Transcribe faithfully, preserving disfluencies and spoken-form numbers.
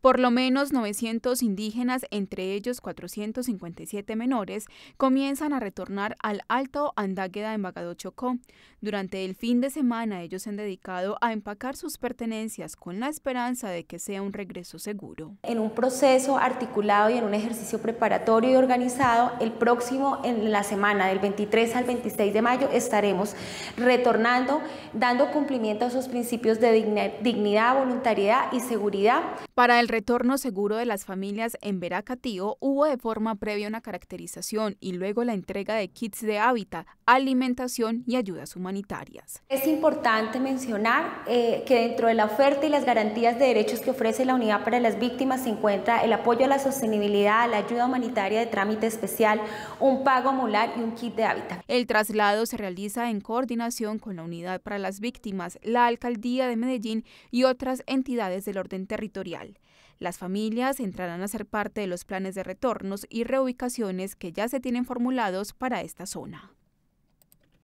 Por lo menos novecientos indígenas, entre ellos cuatrocientos cincuenta y siete menores, comienzan a retornar al Alto Andágueda en Bagado, Chocó. Durante el fin de semana ellos se han dedicado a empacar sus pertenencias con la esperanza de que sea un regreso seguro. En un proceso articulado y en un ejercicio preparatorio y organizado, el próximo, en la semana del veintitrés al veintiséis de mayo, estaremos retornando, dando cumplimiento a esos principios de dignidad, voluntariedad y seguridad. Para el retorno seguro de las familias en Veracatío hubo de forma previa una caracterización y luego la entrega de kits de hábitat, alimentación y ayudas humanitarias. Es importante mencionar eh, que dentro de la oferta y las garantías de derechos que ofrece la Unidad para las Víctimas se encuentra el apoyo a la sostenibilidad, la ayuda humanitaria de trámite especial, un pago mular y un kit de hábitat. El traslado se realiza en coordinación con la Unidad para las Víctimas, la Alcaldía de Medellín y otras entidades del orden territorial. Las familias entrarán a ser parte de los planes de retornos y reubicaciones que ya se tienen formulados para esta zona.